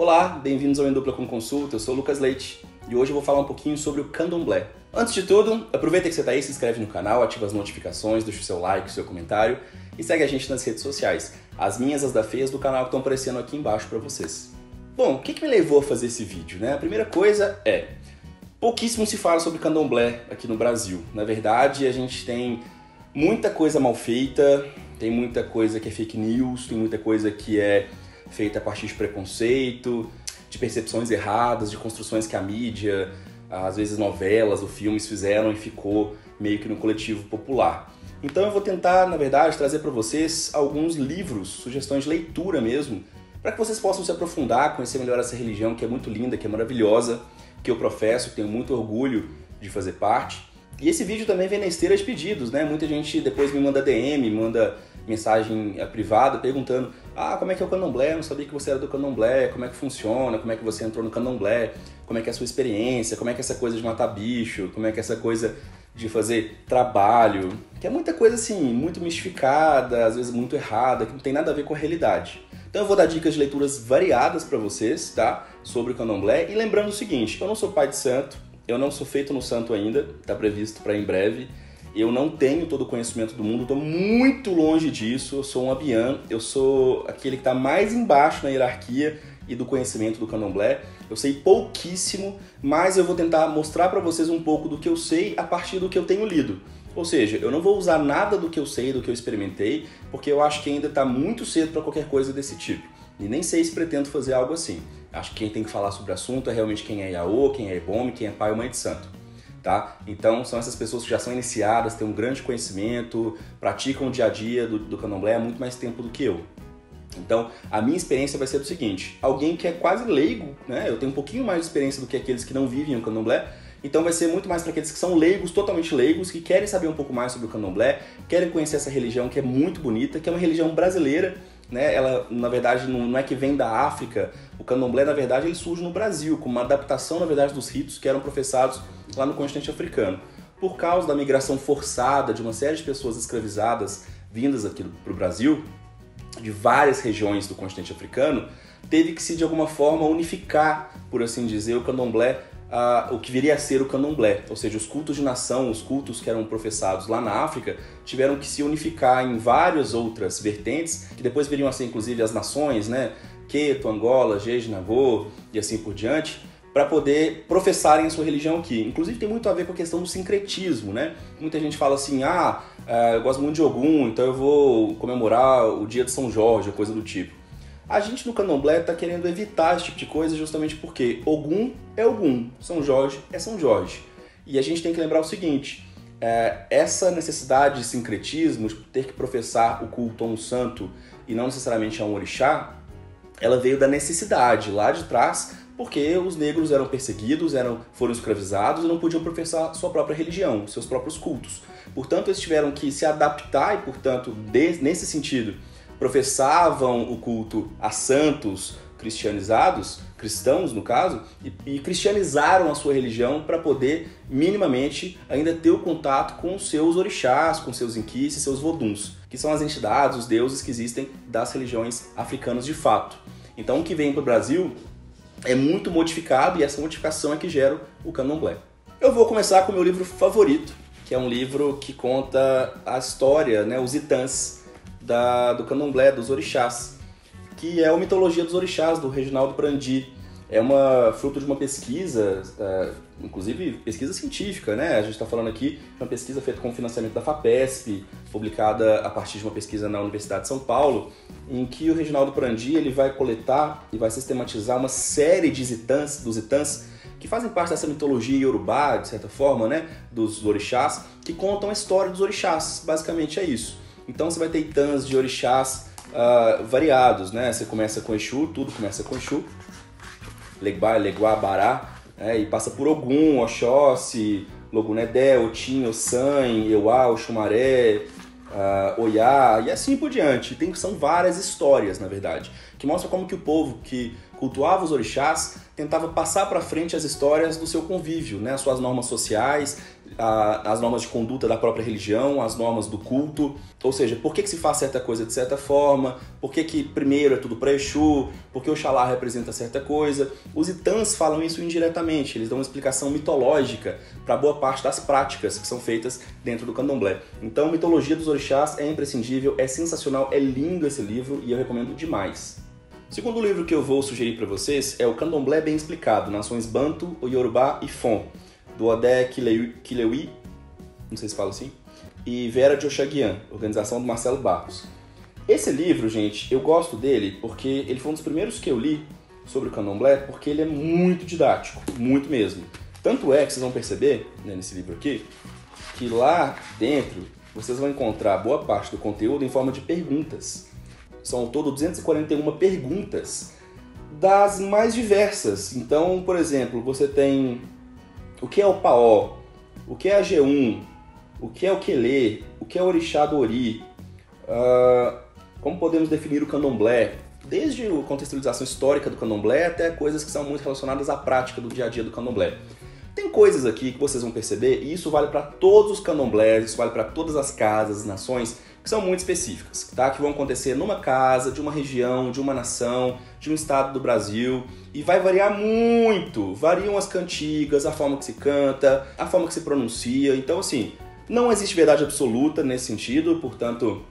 Olá, bem-vindos ao Em Dupla Com Consulta, eu sou o Lucas Leite e hoje eu vou falar um pouquinho sobre o Candomblé. Antes de tudo, aproveita que você tá aí, se inscreve no canal, ativa as notificações, deixa o seu like, o seu comentário e segue a gente nas redes sociais, as minhas, as da Fê, as do canal que estão aparecendo aqui embaixo para vocês. Bom, o que que me levou a fazer esse vídeo, né? A primeira coisa é, pouquíssimo se fala sobre candomblé aqui no Brasil. Na verdade, a gente tem muita coisa mal feita, tem muita coisa que é fake news, tem muita coisa que é feita a partir de preconceito, de percepções erradas, de construções que a mídia, às vezes novelas ou filmes fizeram e ficou meio que no coletivo popular. Então eu vou tentar, na verdade, trazer para vocês alguns livros, sugestões de leitura mesmo, para que vocês possam se aprofundar, conhecer melhor essa religião que é muito linda, que é maravilhosa, que eu professo, que tenho muito orgulho de fazer parte. E esse vídeo também vem na esteira de pedidos, né? Muita gente depois me manda DM, manda mensagem privada perguntando: ah, como é que é o candomblé? Eu não sabia que você era do candomblé, como é que funciona, como é que você entrou no candomblé, como é que é a sua experiência, como é que é essa coisa de matar bicho, como é que é essa coisa de fazer trabalho, que é muita coisa assim, muito mistificada, às vezes muito errada, que não tem nada a ver com a realidade. Então eu vou dar dicas de leituras variadas para vocês, tá? Sobre o candomblé. E lembrando o seguinte, eu não sou pai de santo, eu não sou feito no santo ainda, tá previsto para em breve. Eu não tenho todo o conhecimento do mundo, estou muito longe disso, eu sou um abian, eu sou aquele que está mais embaixo na hierarquia e do conhecimento do candomblé. Eu sei pouquíssimo, mas eu vou tentar mostrar para vocês um pouco do que eu sei a partir do que eu tenho lido. Ou seja, eu não vou usar nada do que eu sei, do que eu experimentei, porque eu acho que ainda está muito cedo para qualquer coisa desse tipo. E nem sei se pretendo fazer algo assim. Acho que quem tem que falar sobre o assunto é realmente quem é Iaô, quem é Ibome, quem é pai ou mãe de santo. Tá? Então são essas pessoas que já são iniciadas, têm um grande conhecimento, praticam o dia a dia do candomblé há muito mais tempo do que eu. Então a minha experiência vai ser do seguinte: alguém que é quase leigo, né? Eu tenho um pouquinho mais de experiência do que aqueles que não vivem o candomblé, então vai ser muito mais para aqueles que são leigos, totalmente leigos, que querem saber um pouco mais sobre o candomblé, querem conhecer essa religião que é muito bonita, que é uma religião brasileira, né? Ela, na verdade, não é que vem da África. O candomblé, na verdade, ele surge no Brasil, com uma adaptação, na verdade, dos ritos que eram professados lá no continente africano. Por causa da migração forçada de uma série de pessoas escravizadas vindas aqui para o Brasil, de várias regiões do continente africano, teve que se, de alguma forma, unificar, por assim dizer, o candomblé, o que viria a ser o candomblé. Ou seja, os cultos de nação, os cultos que eram professados lá na África, tiveram que se unificar em várias outras vertentes, que depois viriam a ser, inclusive, as nações, né? Ketu, Angola, Gege Nagô e assim por diante, para poder professarem a sua religião aqui. Inclusive tem muito a ver com a questão do sincretismo, né? Muita gente fala assim: ah, eu gosto muito de Ogum, então eu vou comemorar o dia de São Jorge, ou coisa do tipo. A gente no candomblé tá querendo evitar esse tipo de coisa justamente porque Ogum é Ogum, São Jorge é São Jorge. E a gente tem que lembrar o seguinte, essa necessidade de sincretismo, de ter que professar o culto a um santo e não necessariamente a um orixá, ela veio da necessidade lá de trás, porque os negros eram perseguidos, foram escravizados e não podiam professar sua própria religião, seus próprios cultos. Portanto, eles tiveram que se adaptar e, portanto, nesse sentido, professavam o culto a santos cristianizados, cristãos no caso, e cristianizaram a sua religião para poder, minimamente, ainda ter o contato com seus orixás, com seus inquices, seus voduns, que são as entidades, os deuses que existem das religiões africanas de fato. Então o que vem para o Brasil é muito modificado e essa modificação é que gera o candomblé. Eu vou começar com o meu livro favorito, que é um livro que conta a história, né, os Itans do candomblé, dos orixás, que é a Mitologia dos Orixás, do Reginaldo Prandi. É fruto de uma pesquisa, inclusive pesquisa científica, né? A gente está falando aqui de uma pesquisa feita com o financiamento da FAPESP, publicada a partir de uma pesquisa na Universidade de São Paulo, em que o Reginaldo Prandi ele vai coletar e vai sistematizar uma série de itans, que fazem parte dessa mitologia iorubá, de certa forma, né? Dos orixás, que contam a história dos orixás, basicamente é isso. Então você vai ter itans de orixás variados, né? Você começa com Exu, tudo começa com Exu, Legbá, Leguá, Bará, né? E passa por Ogum, Oxóssi, Logunedé, Otim, Ossan, Euá, Oxumaré, Oiá, e assim por diante. São várias histórias, na verdade, que mostram como que o povo que cultuava os orixás tentava passar para frente as histórias do seu convívio, né? As suas normas sociais, as normas de conduta da própria religião, as normas do culto, ou seja, por que que se faz certa coisa de certa forma, por que que primeiro é tudo para Exu, por que Oxalá representa certa coisa. Os Itans falam isso indiretamente, eles dão uma explicação mitológica para boa parte das práticas que são feitas dentro do Candomblé. Então, a mitologia dos orixás é imprescindível, é sensacional, é lindo esse livro e eu recomendo demais. O segundo livro que eu vou sugerir para vocês é o Candomblé Bem Explicado, Nações Banto, Yorubá e Fon, do Odé Kileui, não sei se fala assim, e Vera de Oxaguiã, organização do Marcelo Barros. Esse livro, gente, eu gosto dele porque ele foi um dos primeiros que eu li sobre o Candomblé, porque ele é muito didático, muito mesmo. Tanto é que vocês vão perceber, né, nesse livro aqui, que lá dentro vocês vão encontrar boa parte do conteúdo em forma de perguntas. São ao todo 241 perguntas das mais diversas. Então, por exemplo, você tem o que é o Paó, o que é a G1, o que é o Quelê, o que é o Orixá do Ori, como podemos definir o Candomblé, desde a contextualização histórica do Candomblé até coisas que são muito relacionadas à prática do dia a dia do Candomblé. Tem coisas aqui que vocês vão perceber, e isso vale para todos os candomblés, isso vale para todas as casas, as nações, que são muito específicas, tá? Que vão acontecer numa casa, de uma região, de uma nação, de um estado do Brasil, e vai variar muito. Variam as cantigas, a forma que se canta, a forma que se pronuncia. Então, assim, não existe verdade absoluta nesse sentido, portanto,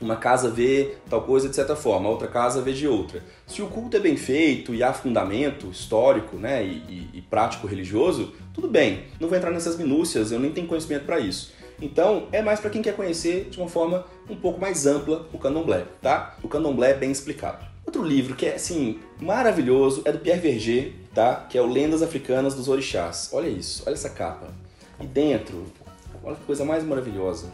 uma casa vê tal coisa de certa forma, a outra casa vê de outra. Se o culto é bem feito e há fundamento histórico, né, e prático religioso, tudo bem. Não vou entrar nessas minúcias, eu nem tenho conhecimento para isso. Então, é mais para quem quer conhecer de uma forma um pouco mais ampla o Candomblé, tá? O Candomblé é bem explicado. Outro livro que é, assim, maravilhoso é do Pierre Verger, tá? Que é o Lendas Africanas dos Orixás. Olha isso, olha essa capa. E dentro, olha que coisa mais maravilhosa.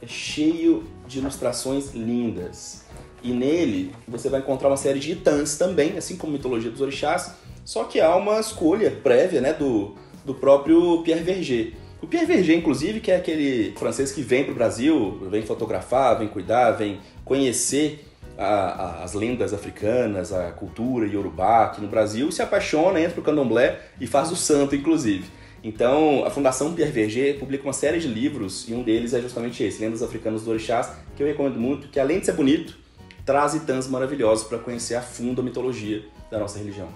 É cheio de ilustrações lindas. E nele, você vai encontrar uma série de itans também, assim como mitologia dos orixás, só que há uma escolha prévia, né, do próprio Pierre Verger. O Pierre Verger, inclusive, que é aquele francês que vem para o Brasil, vem fotografar, vem cuidar, vem conhecer as lendas africanas, a cultura iorubá aqui no Brasil, se apaixona, entra para o candomblé e faz o santo, inclusive. Então, a Fundação Pierre Verger publica uma série de livros, e um deles é justamente esse, Lendas Africanas dos Orixás, que eu recomendo muito, que além de ser bonito, traz itãs maravilhosos para conhecer a fundo a mitologia da nossa religião.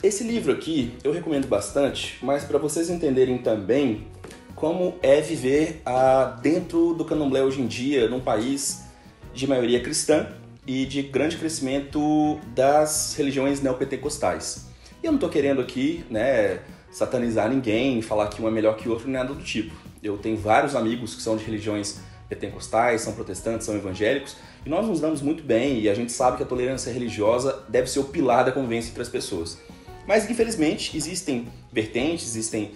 Esse livro aqui eu recomendo bastante, mas para vocês entenderem também como é viver dentro do candomblé hoje em dia, num país de maioria cristã e de grande crescimento das religiões neopentecostais. E eu não estou querendo aqui, né, satanizar ninguém, falar que um é melhor que o outro, nada do tipo. Eu tenho vários amigos que são de religiões pentecostais, são protestantes, são evangélicos, e nós nos damos muito bem, e a gente sabe que a tolerância religiosa deve ser o pilar da convivência entre as pessoas. Mas, infelizmente, existem vertentes, existem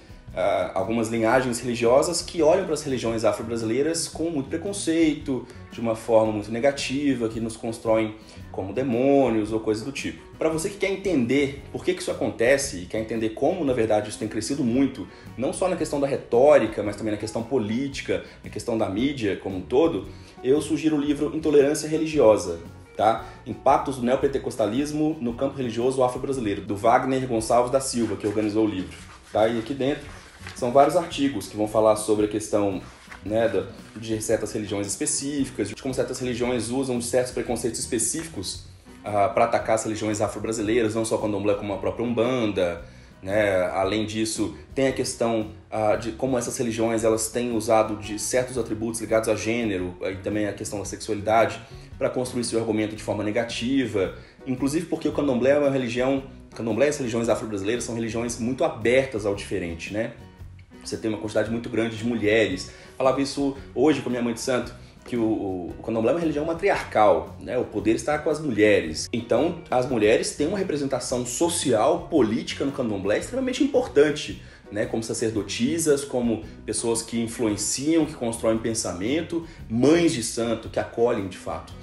algumas linhagens religiosas que olham para as religiões afro-brasileiras com muito preconceito, de uma forma muito negativa, que nos constroem como demônios ou coisas do tipo. Para você que quer entender por que isso acontece e quer entender como, na verdade, isso tem crescido muito, não só na questão da retórica, mas também na questão política, na questão da mídia como um todo, eu sugiro o livro Intolerância Religiosa, tá? Impactos do Neopentecostalismo no Campo Religioso Afro-Brasileiro, do Wagner Gonçalves da Silva, que organizou o livro. Tá? E aqui dentro são vários artigos que vão falar sobre a questão, né, de certas religiões específicas, de como certas religiões usam de certos preconceitos específicos para atacar as religiões afro-brasileiras, não só o candomblé como a própria umbanda, né? Além disso, tem a questão de como essas religiões elas têm usado de certos atributos ligados a gênero e também a questão da sexualidade para construir seu argumento de forma negativa, inclusive porque o candomblé é uma religião... Candomblé e as religiões afro-brasileiras são religiões muito abertas ao diferente, né? Você tem uma quantidade muito grande de mulheres. Falava isso hoje com a minha mãe de santo, que o candomblé é uma religião matriarcal, né? O poder está com as mulheres. Então, as mulheres têm uma representação social, política no candomblé extremamente importante, né? Como sacerdotisas, como pessoas que influenciam, que constroem pensamento, mães de santo, que acolhem de fato.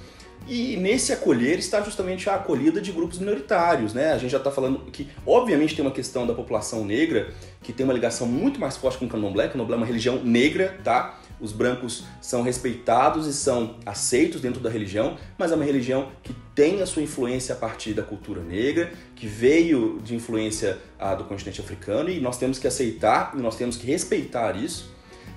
E nesse acolher está justamente a acolhida de grupos minoritários, né? A gente já está falando que, obviamente, tem uma questão da população negra, que tem uma ligação muito mais forte com o candomblé. O candomblé é uma religião negra, tá? Os brancos são respeitados e são aceitos dentro da religião, mas é uma religião que tem a sua influência a partir da cultura negra, que veio de influência do continente africano, e nós temos que aceitar, e nós temos que respeitar isso.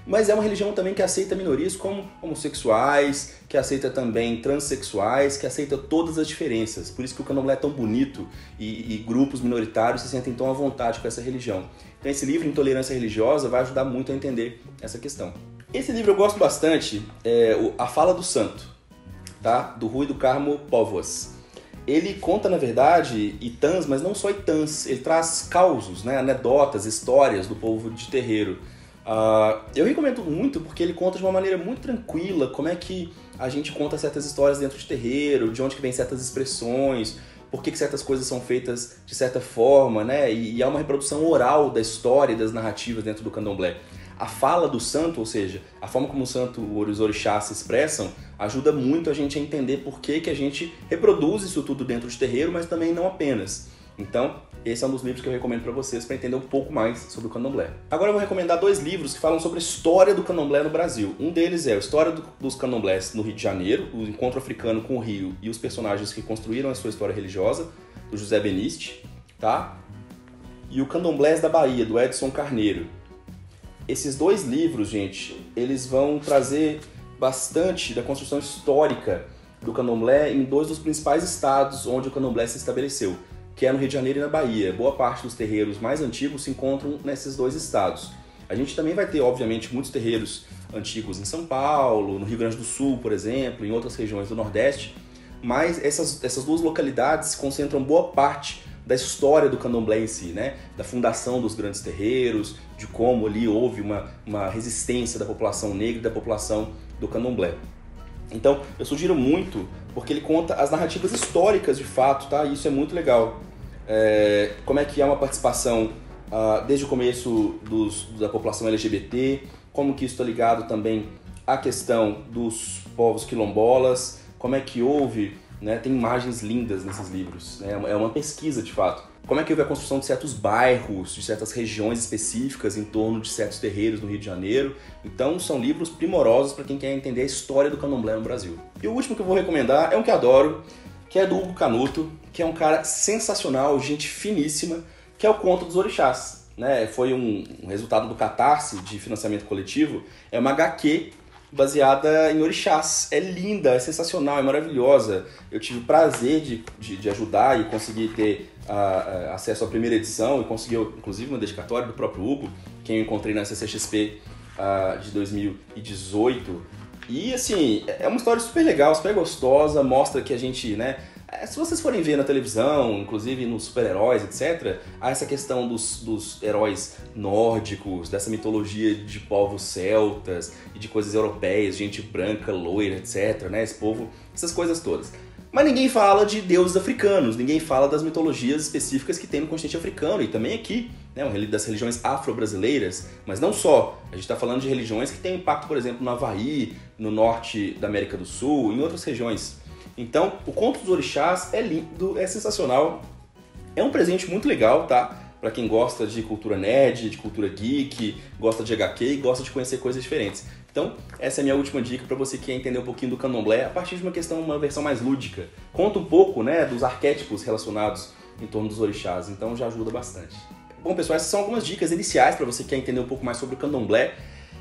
Mas é uma religião também que aceita minorias como homossexuais, que aceita também transexuais, que aceita todas as diferenças. Por isso que o candomblé é tão bonito e grupos minoritários se sentem tão à vontade com essa religião. Então esse livro, Intolerância Religiosa, vai ajudar muito a entender essa questão. Esse livro eu gosto bastante, A Fala do Santo, tá? Do Rui do Carmo Póvoas. Ele conta, na verdade, Itans, mas não só Itans. Ele traz causos, né? Anedotas, histórias do povo de terreiro. Eu recomendo muito porque ele conta de uma maneira muito tranquila como é que a gente conta certas histórias dentro de terreiro, de onde que vem certas expressões, por que certas coisas são feitas de certa forma, né? E há uma reprodução oral da história e das narrativas dentro do candomblé. A fala do santo, ou seja, a forma como o santo e os orixás se expressam, ajuda muito a gente a entender por que que a gente reproduz isso tudo dentro de terreiro, mas também não apenas. Então, esse é um dos livros que eu recomendo para vocês para entender um pouco mais sobre o candomblé. Agora eu vou recomendar dois livros que falam sobre a história do candomblé no Brasil. Um deles é a História dos Candomblés no Rio de Janeiro, o encontro africano com o Rio e os personagens que construíram a sua história religiosa, do José Beniste, tá? E o Candomblés da Bahia, do Edson Carneiro. Esses dois livros, gente, eles vão trazer bastante da construção histórica do candomblé em dois dos principais estados onde o candomblé se estabeleceu, que é no Rio de Janeiro e na Bahia. Boa parte dos terreiros mais antigos se encontram nesses dois estados. A gente também vai ter, obviamente, muitos terreiros antigos em São Paulo, no Rio Grande do Sul, por exemplo, em outras regiões do Nordeste, mas essas duas localidades concentram boa parte da história do candomblé em si, né? Da fundação dos grandes terreiros, de como ali houve uma resistência da população negra e da população do candomblé. Então, eu sugiro muito, porque ele conta as narrativas históricas de fato, tá? E isso é muito legal. Como é que é uma participação desde o começo da população LGBT, como que isso está ligado também à questão dos povos quilombolas, como é que houve, né? Tem imagens lindas nesses livros, né? É uma pesquisa de fato. Como é que houve a construção de certos bairros, de certas regiões específicas em torno de certos terreiros no Rio de Janeiro. Então, são livros primorosos para quem quer entender a história do candomblé no Brasil. E o último que eu vou recomendar é um que eu adoro, que é do Hugo Canuto, que é um cara sensacional, gente finíssima, que é o Conto dos Orixás, né? Foi um resultado do Catarse, de financiamento coletivo. É uma HQ baseada em orixás. É linda, é sensacional, é maravilhosa. Eu tive o prazer de ajudar e conseguir ter acesso à primeira edição e conseguiu, inclusive, uma dedicatória do próprio Hugo, quem eu encontrei na CCXP de 2018. E, assim, é uma história super legal, super gostosa, mostra que a gente, né, se vocês forem ver na televisão, inclusive nos super-heróis, etc., há essa questão dos heróis nórdicos, dessa mitologia de povos celtas e de coisas europeias, gente branca, loira, etc., né, esse povo, essas coisas todas. Mas ninguém fala de deuses africanos, ninguém fala das mitologias específicas que tem no continente africano e também aqui, né, das religiões afro-brasileiras, mas não só. A gente está falando de religiões que têm impacto, por exemplo, no Havaí, no norte da América do Sul, em outras regiões. Então, o Conto dos Orixás é lindo, é sensacional, é um presente muito legal, tá? Para quem gosta de cultura nerd, de cultura geek, gosta de HQ e gosta de conhecer coisas diferentes. Então, essa é a minha última dica para você que quer entender um pouquinho do candomblé a partir de uma versão mais lúdica. Conta um pouco, né, dos arquétipos relacionados em torno dos orixás, então já ajuda bastante. Bom, pessoal, essas são algumas dicas iniciais para você que quer entender um pouco mais sobre o candomblé.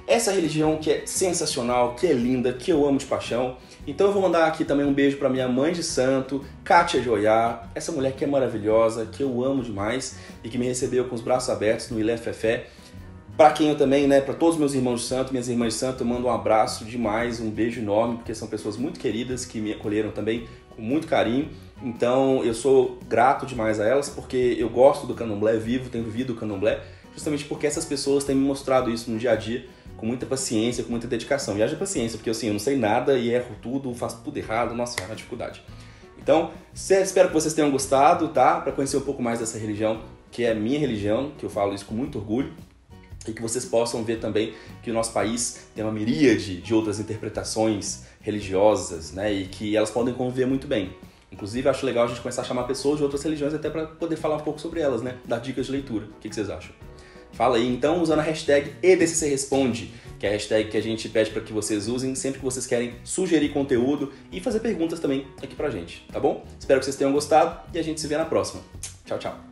Essa religião que é sensacional, que é linda, que eu amo de paixão. Então eu vou mandar aqui também um beijo para minha mãe de santo, Kátia Joiá, essa mulher que é maravilhosa, que eu amo demais e que me recebeu com os braços abertos no Ilé Fé. Para quem eu também, né, para todos os meus irmãos de santo, minhas irmãs de santo, eu mando um abraço demais, um beijo enorme, porque são pessoas muito queridas que me acolheram também com muito carinho. Então eu sou grato demais a elas, porque eu gosto do candomblé vivo, tenho vivido o candomblé, justamente porque essas pessoas têm me mostrado isso no dia a dia, com muita paciência, com muita dedicação. E haja paciência, porque assim, eu não sei nada e erro tudo, faço tudo errado, nossa, é uma dificuldade. Então, espero que vocês tenham gostado, tá? Para conhecer um pouco mais dessa religião, que é minha religião, que eu falo isso com muito orgulho, e que vocês possam ver também que o nosso país tem uma miríade de outras interpretações religiosas, né? E que elas podem conviver muito bem. Inclusive, acho legal a gente começar a chamar pessoas de outras religiões até para poder falar um pouco sobre elas, né? Dar dicas de leitura. O que vocês acham? Fala aí, então, usando a hashtag EDCC Responde, que é a hashtag que a gente pede para que vocês usem sempre que vocês querem sugerir conteúdo e fazer perguntas também aqui pra gente, tá bom? Espero que vocês tenham gostado e a gente se vê na próxima. Tchau, tchau!